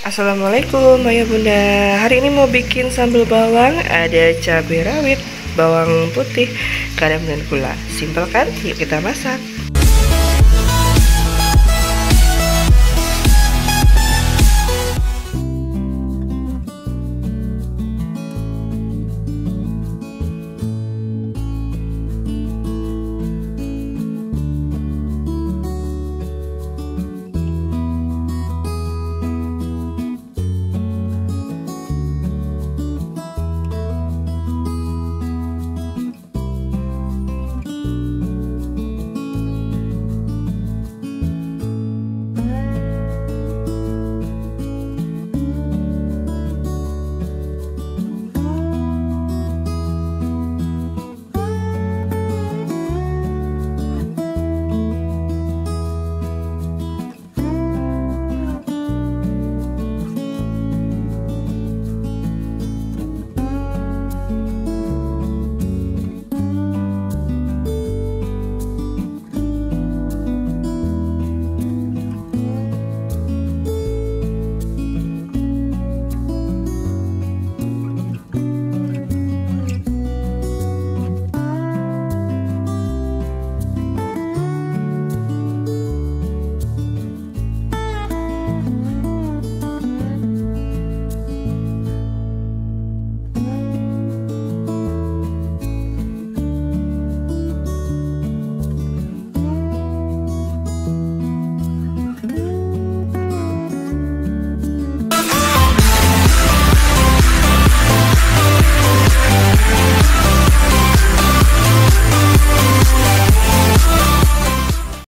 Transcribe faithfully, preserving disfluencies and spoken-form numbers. Assalamualaikum Maya Bunda. Hari ini mau bikin sambal bawang. Ada cabai rawit, bawang putih, garam dan gula. Simpel kan? Yuk kita masak.